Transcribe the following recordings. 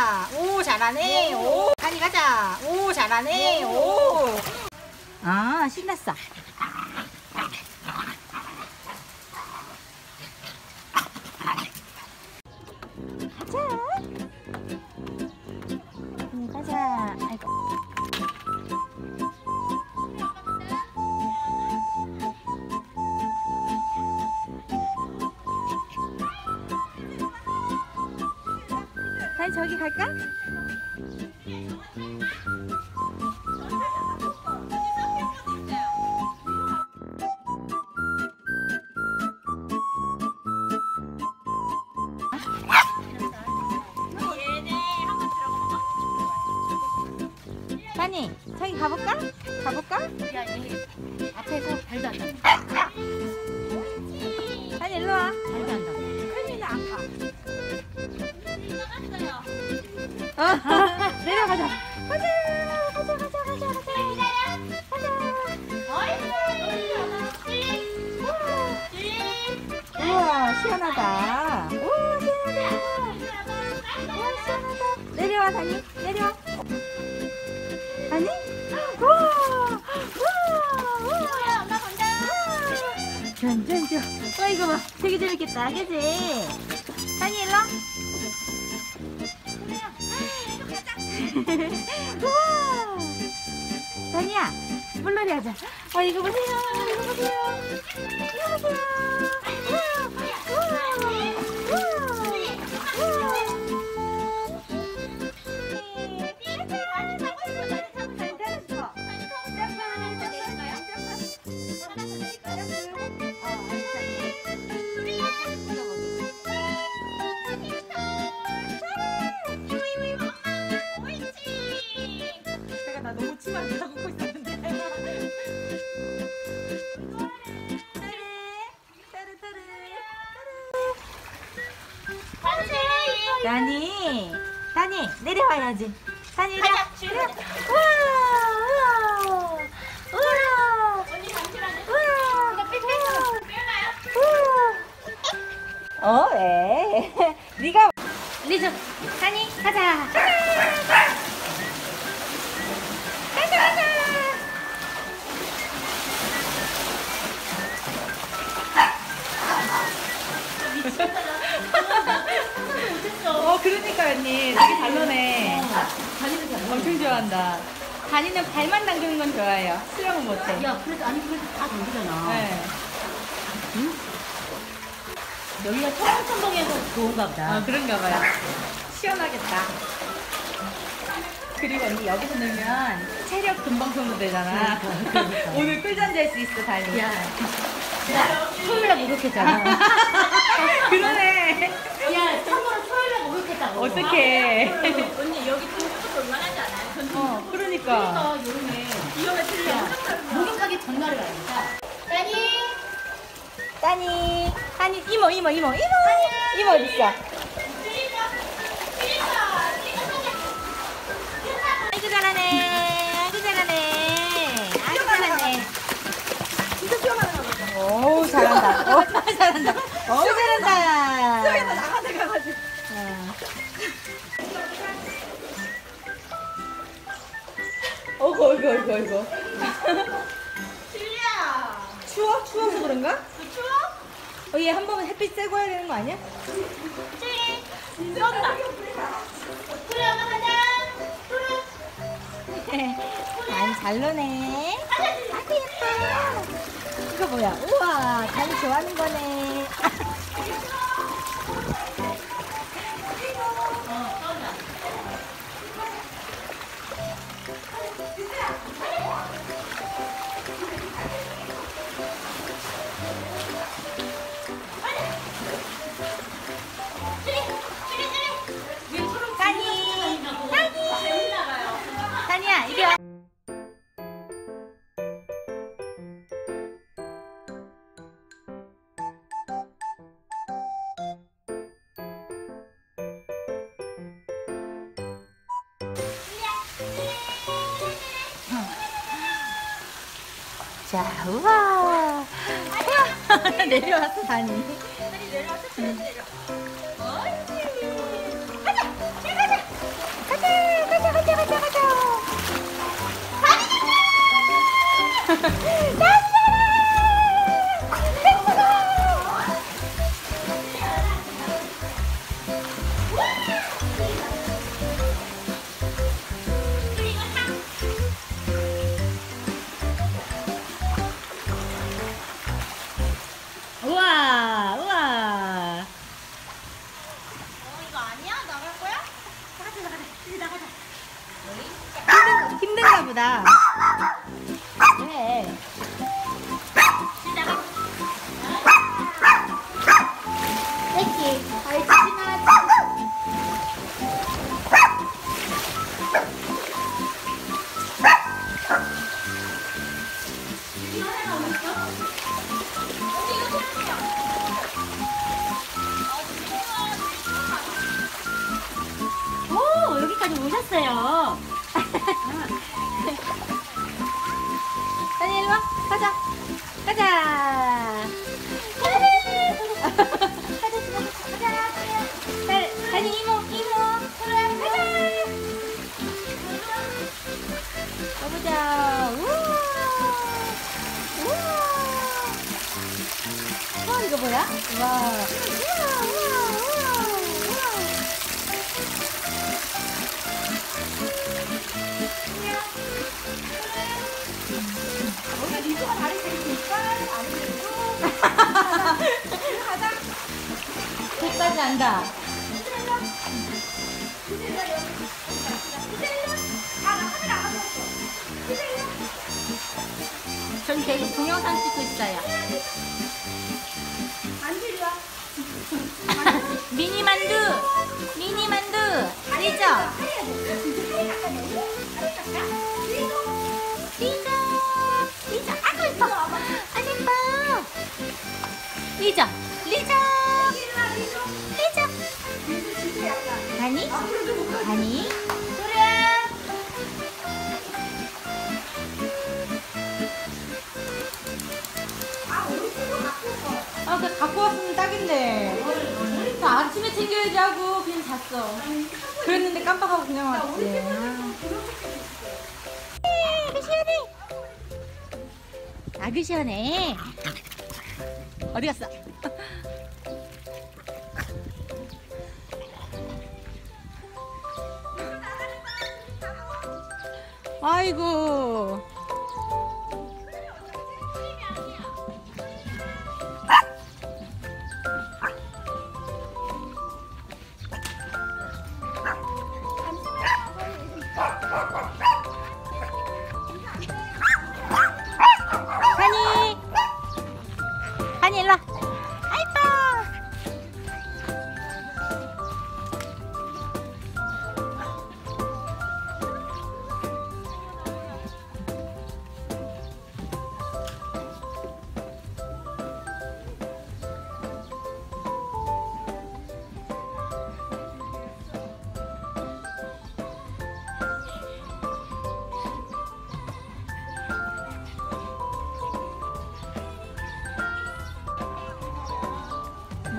가자. 오, 잘하네. 오, 다니 가자. 오, 잘하네. 오. 아, 신났어. 가자. 아이고. 다니 저기 갈까? 다니, 저기 가볼까? 가볼까? 야, 여기 앞에서 발도 안 닿아. 다니, 일로 와. 발도 안 닿아. 큰일 나, 아파. 내려가자. 가자, 가자, 가자, 가자, 가자. 가자. 우와, 시원하다. 우와, 시원하다. 우와, 시원하다. 내려와, 다니. 내려와. 아니? 우와! 올라간다! 와, 이거 봐. 되게 재밌겠다. 그치? 다니, 일로 와. 우와! 다니야, 물놀이 하자. 와, 이거 보세요. 이거 보세요. 이거 보세요. 다니, 다니 내려와야지. 다니 내려. 우와, 우와, 언니 잠시만요. 우와, 우와, 우와. 어, 왜? 네가 리즈, 다니 가자. 가자, 가자. 그러니까 언니 되게 잘 노네. 다니는 잘 엄청 좋아한다. 다니는 발만 당기는 건 좋아해요. 수영은 못해. 야, 그래도 아니 그래도 다 당기잖아. 네. 응? 여기가 천둥천둥해서 좋은가 보다. 아, 그런가 봐요. 시원하겠다. 그리고 언니 여기서 놀면 체력 금방 소모되잖아. 오늘 꿀잠 잘 수 있어, 다니. 야, 토요일날 목욕했잖아. 그러네. 야, 참고로 토요일날 목욕했다고. 어떡해. 언니 여기 목욕도 얼마나 하지 않아요? 어, 그러니까. 그래서 요즘에 이어가 틀려. 목욕하기 전날을 가니까. 다니. 다니. 다니, 이모. 이모 어딨어? 아이고, 잘하네. 아이고, 잘하네. 아이고, 잘하네. 진짜 키워가는 거 같아. 오우, 잘한다. 오, 잘한다. 오, 잘한다. 수영에서 나가서 가가지고. 어구, 어이구. 진리야. 추워? 추워서 그런가? 추워? 어, 얘 한 번은 햇빛 쐬고 해야 되는 거 아니야? 진리. 추웠다. 우리 엄마 가자. 아니, 잘 노네. 아이고, 예뻐. 이거 뭐야? 우와, 다니 좋아하는 거네. 자, 우와. 내려왔어, 다니. 다니, 내려왔어, 내려와. 어이, 가자! 힘든가 보다. 왜? 오, 여기까지 오셨어요. 다니 일로 와, 가자, 가자. 다니 이모, 이모, 가자. 가보자. 우와, 우와. 이거 뭐야? 우와. 오늘 리조가 다리 되게 이빨 안 되고 가자. 끝까지 안다. 전 계속 동영상 찍고 있어요. 만두야. 미니 만두. 미니 만두. 아니죠? 리자, 리자, 리자. 다니, 다니, 소라. 아, 근데 갖고 왔으면 딱인데. 나 아침에 챙겨야지 하고 그냥 잤어. 그랬는데 깜빡하고 그냥 왔지. 아그 시원해. 아그 시원해. 어디 갔어? 아이고. 일로와.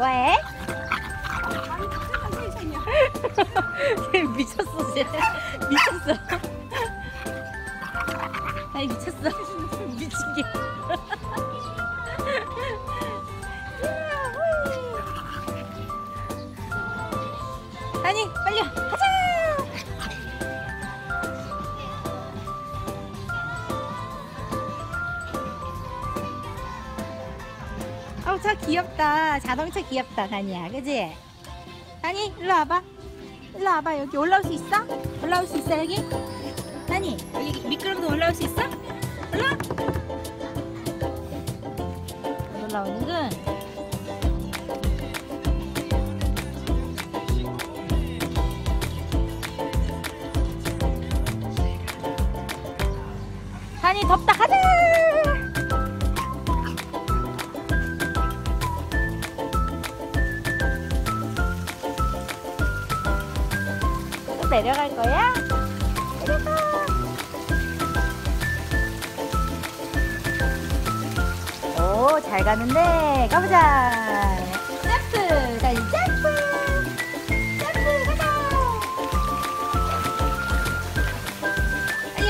뭐해? 쟤 미쳤어, 쟤. 미쳤어. 아니, 미쳤어. 미친게. 아니, 빨리 가자! 차 귀엽다. 자동차 귀엽다. 다니야, 그지? 다니 일로 와봐. 일로 와봐. 여기 올라올 수 있어? 올라올 수 있어 여기? 다니 여기 미끄럼도 올라올 수 있어? 올라? 올라오는군. 다니 덥다. 가자. 내려갈 거야? 내려가. 오, 잘 가는데. 가보자. 점프. 다시 점프. 점프. 가자. 안녕.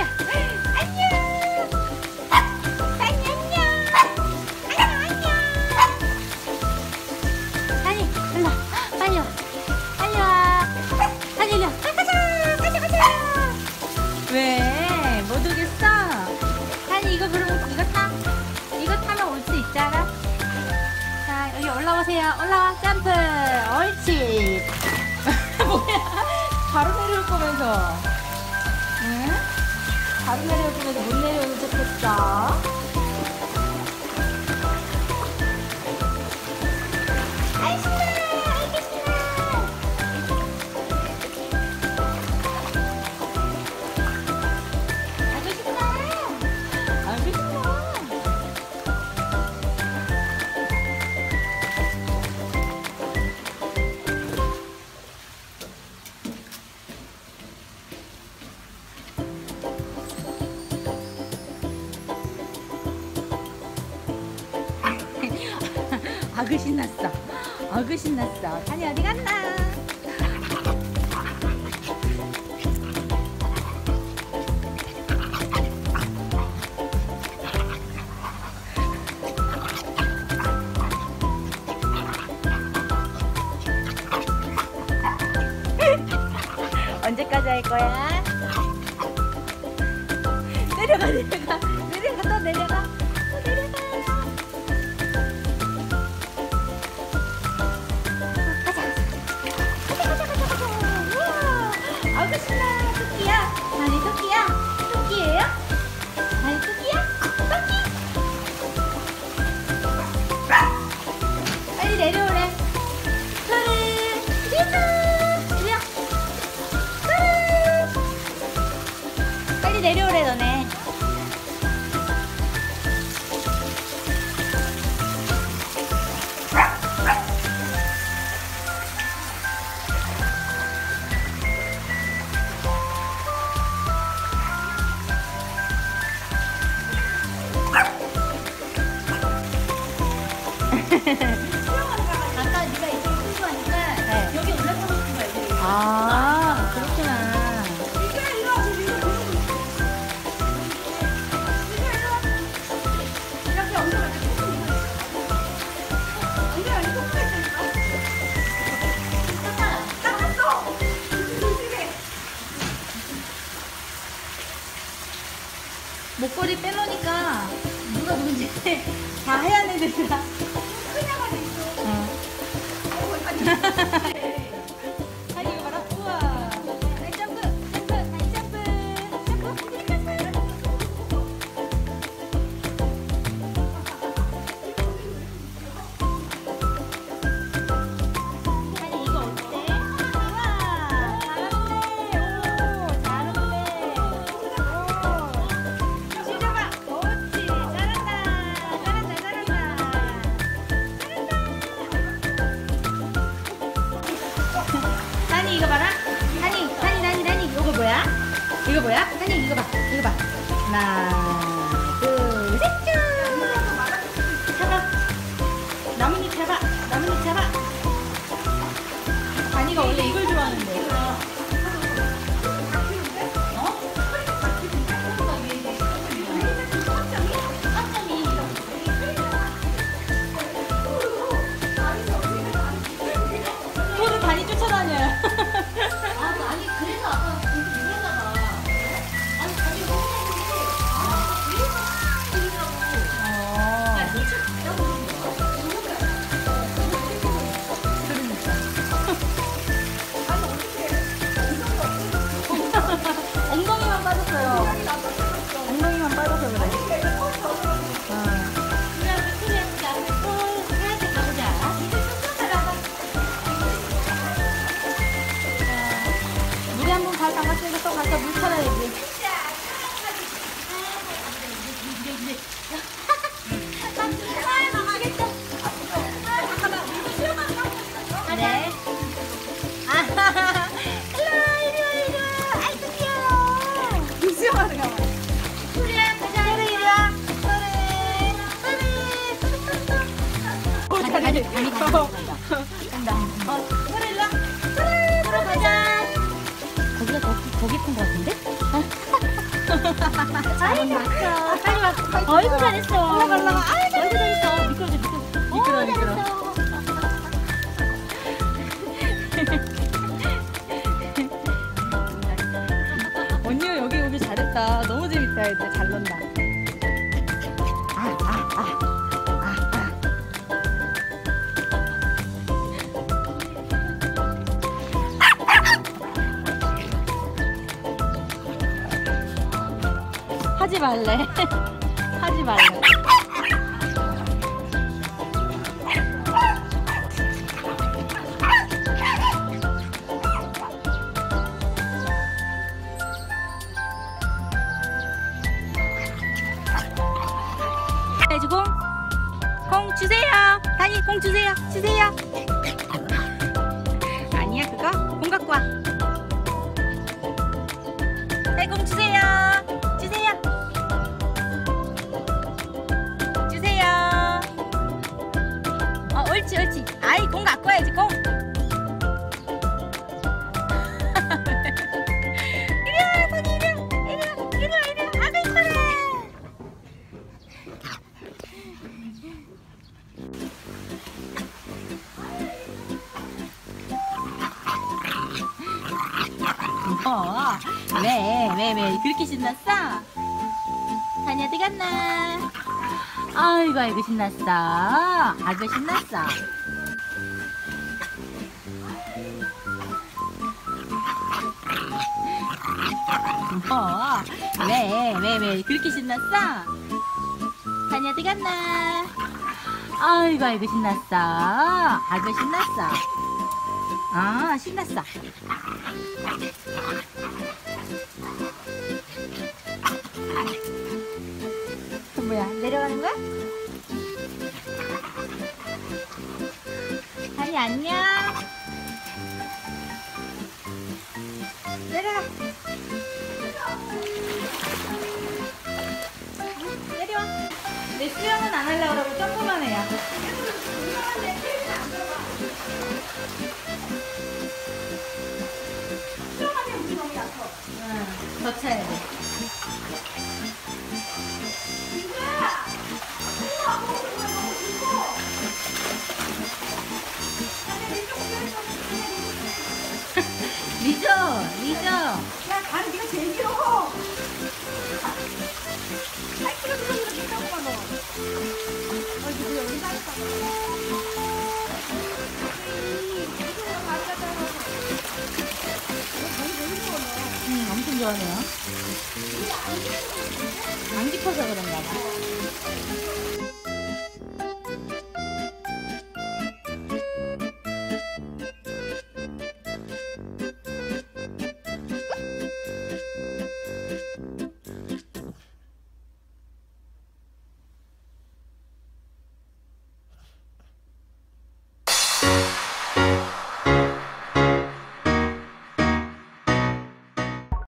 안녕. 다니 안녕. 안녕. 안녕. 다니 일로 와. 빨리 와. 빨리 와. 다니 일로 와. 왜? 못 오겠어? 다니 이거 그러면 이거 타? 이거 타면 올 수 있잖아? 자, 여기 올라오세요. 올라와, 점프! 옳지! 뭐야? 바로 내려올 거면서. 바로 내려올 뻔해서 못 내려오는 척 했어. 아그 신났어. 아그 신났어. 다니 어디 갔나? 언제까지 할 거야? 내려가 내려가 내려가 또 내려가. 아이고 신나. 토끼야? 다니 토끼야? 토끼예요? 다니 토끼야? 토끼! 빨리 내려오래. 토르! 토르! 이리야! 토르! 빨리 내려오래 너네. 아까 네가 이쪽에 끌고 하니까 네. 여기 올라타고 싶은 거야. 이제. 아, 그렇구나. 이리야 일로 와. 이리야 일로 와. 이렇게 엉덩이 같이 톡톡 밀어야 돼. 이리야 여기 톡톡 했다니까. 잠깐만. 닦았어. 조심해. 목걸이 빼놓으니까 누가 누군지 다 해야 되더라. 다니 이거 봐라. 우와. 다니 점프 점프 다니 점프 점프 점프. 다니 이거 어때? 우와 잘한대. 오 잘한대. 오 시작아. 옳지 잘한다 잘한다 잘한다. 다니 이거 봐라. 다니 이거 뭐야? 이거 뭐야? 다니 이거 봐. 이거 봐. 하나, 둘, 셋, 쭉. 잡아. 나뭇잎 잡아. 나뭇잎 잡아. 다니가 원래 이걸 좋아하는데. 토르 다니 쫓아다녀요. 아니 그래서 아까 계속 이러다가 아니 자기 혼자 있는데 아 이러다 이러라고. 야 며칠 갔다 오는 거야? 그러니까. 아니 어떻게 이상도 없어졌어. 엉덩이만 빠졌어요. 아니 나도 생각했어. 엉덩이만 빠져서 그래. 이게 이제 뻗어 아. 누나 우리 토리야 앞에 또 하얀색 가보자. 이제 쫓아가라. 물에 한번 발 담갔으니까 또 가서 물 찾아야지. 그래. 아하하. 일로와 일로와 일로와. 아이고 귀여워. 수영하는 거 봐. 토리야 가자. 토리야. 토리. 다니 간다. 토리 일로와. 토리. 토리 가자. 거기가 더 깊은 거 같은데? 아이고 잘했어. 빨리 와. 어이구 잘했어. 올라가려고. 아이고 어이구 잘했어. 미끄러져 미끄러져. 미끄러져. 잘했어. 언니가 여기 잘했다. 너무 재밌다. 이제 잘 논다. 하지 말래. 하지 말래. 해주고 공 주세요. 다니 공 주세요. 주세요. 아니야 그거 공 갖고 와. 공 주세요. 주세요. 주세요. 옳지, 옳지. 아이, 공 갖고 와야지, 공. 이리와, 다니, 이리와. 아가 이뻐라. 왜 그렇게 신났어? 다니야 어디 갔나? 아이고 신났어. 아주 신났어. 왜 그렇게 신났어? 다니야 어디 갔나? 아이고 신났어. 아주 신났어. 아 신났어. 그 뭐야? 내려가는 거야? 다니 안녕. 내려가. 내려와. 내 수영은 안 하려고 그러고 점프만 해요. 수영하면 운동이 아파. 응, 더 차야 돼. 리조, 리조. 야, 다니 네가 제일 길어. 아이, 그럼 이렇게 하고 가, 너. 아이고, 왜 여기 살았다. 이거 많이 가잖아. 너무 좋아하네요.